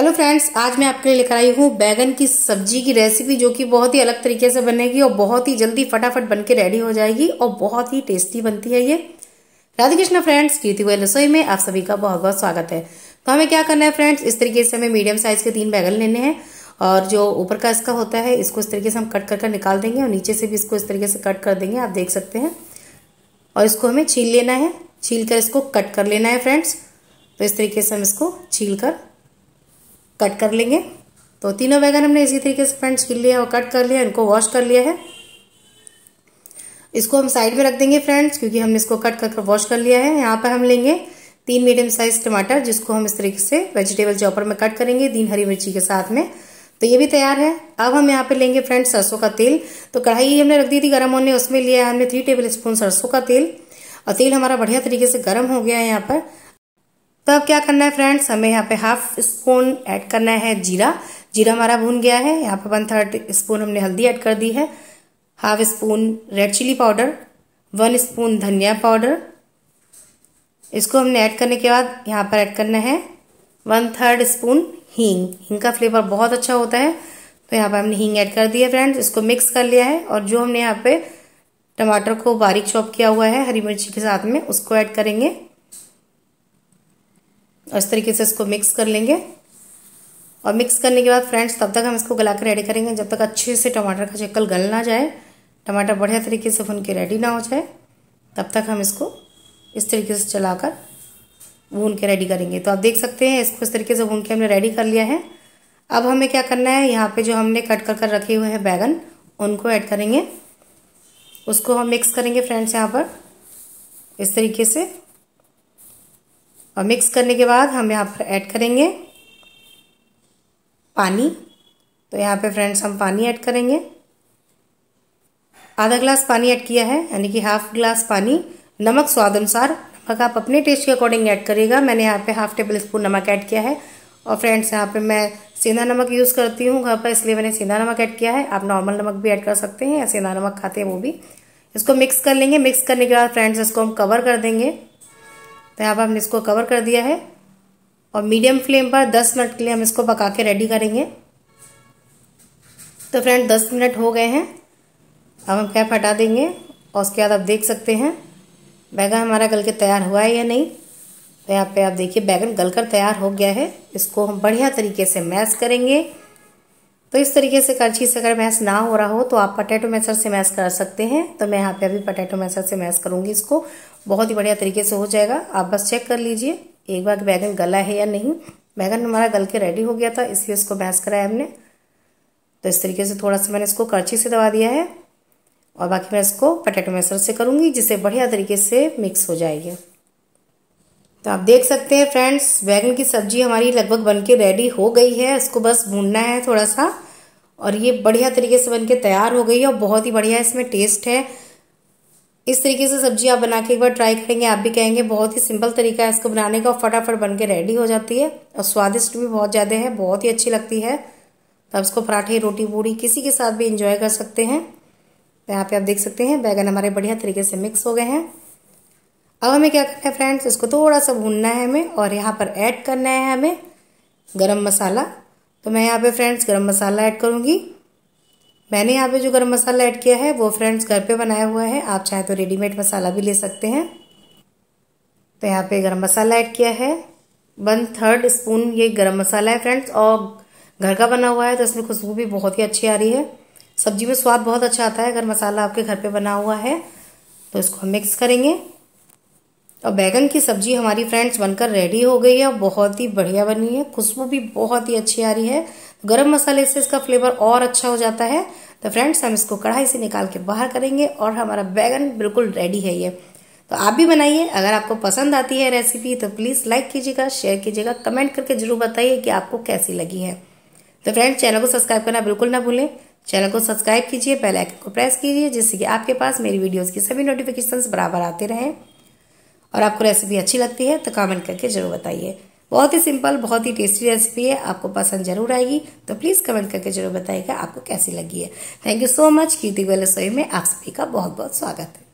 Hello friends, आज मैं आपके लिए लेकर आई हूँ बैगन की सब्जी की रेसिपी जो कि बहुत ही अलग तरीके से बनेगी और बहुत ही जल्दी फटाफट बनके रेडी हो जाएगी और बहुत ही टेस्टी बनती है ये। राधा कृष्ण फ्रेंड्स, कीर्ति गोयल रसोई में आप सभी का बहुत बहुत स्वागत है। तो हमें क्या करना है फ्रेंड्स, इस तरीके से हमें मीडियम साइज के 3 बैगन लेने हैं और जो ऊपर का इसका होता है इसको इस तरीके से हम कट कर निकाल देंगे और नीचे से भी इसको इस तरीके से कट कर देंगे, आप देख सकते हैं। और इसको हमें छील लेना है, छील कर इसको कट कर लेना है फ्रेंड्स। तो इस तरीके से हम इसको छील कर कट कर लेंगे। तो तीनों बैगन हमने इसी तरीके से फ्रेंड्स छील लिया और कट कर लिया, इनको वॉश कर लिया है। इसको हम साइड में रख देंगे फ्रेंड्स, क्योंकि हमने इसको कट कर वॉश कर लिया है। यहाँ पर हम लेंगे 3 मीडियम साइज टमाटर, जिसको हम इस तरीके से वेजिटेबल चॉपर में कट करेंगे 3 हरी मिर्ची के साथ में। तो ये भी तैयार है। अब हम यहाँ पे लेंगे फ्रेंड्स सरसों का तेल। तो कढ़ाई हमने रख दी थी गर्म होने, उसमें लिया हमने 3 टेबल स्पून सरसों का तेल और तेल हमारा बढ़िया तरीके से गर्म हो गया है यहाँ पर। तो अब क्या करना है फ्रेंड्स, हमें यहाँ पे हाफ स्पून ऐड करना है जीरा। जीरा हमारा भून गया है। यहाँ पे 1/3 स्पून हमने हल्दी ऐड कर दी है, half spoon red chilli powder, 1 spoon धनिया पाउडर। इसको हमने ऐड करने के बाद यहाँ पर ऐड करना है 1/3 स्पून हींग। हींग का फ्लेवर बहुत अच्छा होता है, तो यहाँ पर हमने हींग ऐड कर दी है फ्रेंड्स। इसको मिक्स कर लिया है और जो हमने यहाँ पे टमाटर को बारीक चॉप किया हुआ है हरी मिर्ची के साथ में, उसको ऐड करेंगे और इस तरीके से इसको मिक्स कर लेंगे। और मिक्स करने के बाद फ्रेंड्स तब तक हम इसको गला कर रेडी करेंगे जब तक अच्छे से टमाटर का चक्कल गल ना जाए, टमाटर बढ़िया तरीके से भून के रेडी ना हो जाए, तब तक हम इसको इस तरीके से चलाकर भून के रेडी करेंगे। तो आप देख सकते हैं इसको इस तरीके से भून के हमने रेडी कर लिया है। अब हमें क्या करना है, यहाँ पर जो हमने कट कर रखे हुए हैं बैगन, उनको ऐड करेंगे, उसको हम मिक्स करेंगे फ्रेंड्स यहाँ पर इस तरीके से। और मिक्स करने के बाद हम यहाँ पर ऐड करेंगे पानी। तो यहाँ पे फ्रेंड्स हम पानी ऐड करेंगे, आधा ग्लास पानी ऐड किया है, यानी कि हाफ ग्लास पानी। नमक स्वाद अनुसार, नमक आप अपने टेस्ट के अकॉर्डिंग ऐड करिएगा। मैंने यहाँ पे हाफ टेबल स्पून नमक ऐड किया है। और फ्रेंड्स यहाँ पे मैं सेंधा नमक यूज़ करती हूँ घर पर, इसलिए मैंने सेंधा नमक ऐड किया है। आप नॉर्मल नमक भी ऐड कर सकते हैं या सेंधा नमक खाते हैं वो भी। इसको मिक्स कर लेंगे। मिक्स करने के बाद फ्रेंड्स इसको हम कवर कर देंगे। तो यहाँ पर हमने इसको कवर कर दिया है और मीडियम फ्लेम पर 10 मिनट के लिए हम इसको पका के रेडी करेंगे। तो फ्रेंड 10 मिनट हो गए हैं। अब हम कैप हटा देंगे और उसके बाद आप देख सकते हैं बैगन हमारा गल के तैयार हुआ है या नहीं। तो यहाँ पे आप देखिए बैगन गल कर तैयार हो गया है। इसको हम बढ़िया तरीके से मैश करेंगे। तो इस तरीके से करछी से अगर मैश ना हो रहा हो तो आप पोटैटो मैशर से मैश कर सकते हैं। तो मैं यहाँ पे अभी पोटैटो मैशर से मैश करूँगी इसको, बहुत ही बढ़िया तरीके से हो जाएगा। आप बस चेक कर लीजिए एक बार बैगन गला है या नहीं। बैगन हमारा गल के रेडी हो गया था, इसलिए इसको मैश कराया हमने। तो इस तरीके से थोड़ा सा मैंने इसको करछी से दबा दिया है और बाकी मैं इसको पोटैटो मैशर से करूँगी, जिससे बढ़िया तरीके से मिक्स हो जाएगी। तो आप देख सकते हैं फ्रेंड्स बैगन की सब्जी हमारी लगभग बनके रेडी हो गई है। इसको बस भूनना है थोड़ा सा और ये बढ़िया तरीके से बनके तैयार हो गई है और बहुत ही बढ़िया इसमें टेस्ट है। इस तरीके से सब्जी आप बना के एक बार ट्राई करेंगे, आप भी कहेंगे बहुत ही सिंपल तरीका है इसको बनाने का और फटाफट बनके रेडी हो जाती है और स्वादिष्ट भी बहुत ज़्यादा है, बहुत ही अच्छी लगती है। तो आप इसको पराठे, रोटी, पूड़ी किसी के साथ भी इंजॉय कर सकते हैं। तो यहाँ पर आप देख सकते हैं बैगन हमारे बढ़िया तरीके से मिक्स हो गए हैं। अब हमें क्या करना है फ्रेंड्स, इसको थोड़ा सा भूनना है हमें और यहाँ पर ऐड करना है हमें गरम मसाला। तो मैं यहाँ पे फ्रेंड्स गरम मसाला ऐड करूँगी। मैंने यहाँ पे जो गरम मसाला ऐड किया है वो फ्रेंड्स घर पे बनाया हुआ है, आप चाहे तो रेडीमेड मसाला भी ले सकते हैं। तो यहाँ पे गरम मसाला ऐड किया है 1/3 स्पून, ये गरम मसाला है फ्रेंड्स और घर का बना हुआ है, तो इसमें खुशबू भी बहुत ही अच्छी आ रही है। सब्जी में स्वाद बहुत अच्छा आता है अगर मसाला आपके घर पर बना हुआ है। तो इसको हम मिक्स करेंगे और बैगन की सब्जी हमारी फ्रेंड्स बनकर रेडी हो गई है और बहुत ही बढ़िया बनी है, खुशबू भी बहुत ही अच्छी आ रही है। गरम मसाले से इसका फ्लेवर और अच्छा हो जाता है। तो फ्रेंड्स हम इसको कढ़ाई से निकाल के बाहर करेंगे और हमारा बैगन बिल्कुल रेडी है ये। तो आप भी बनाइए। अगर आपको पसंद आती है रेसिपी तो प्लीज़ लाइक कीजिएगा, शेयर कीजिएगा, कमेंट करके जरूर बताइए कि आपको कैसी लगी है। तो फ्रेंड्स चैनल को सब्सक्राइब करना बिल्कुल ना भूलें। चैनल को सब्सक्राइब कीजिए, बेल आइकन को प्रेस कीजिए, जिससे कि आपके पास मेरी वीडियोज़ की सभी नोटिफिकेशंस बराबर आते रहें। और आपको रेसिपी अच्छी लगती है तो कमेंट करके जरूर बताइए। बहुत ही सिंपल, बहुत ही टेस्टी रेसिपी है, आपको पसंद जरूर आएगी। तो प्लीज़ कमेंट करके जरूर बताइएगा आपको कैसी लगी है। Thank you so much. कीर्ति गोयल रसोई में आप सभी का बहुत बहुत स्वागत है।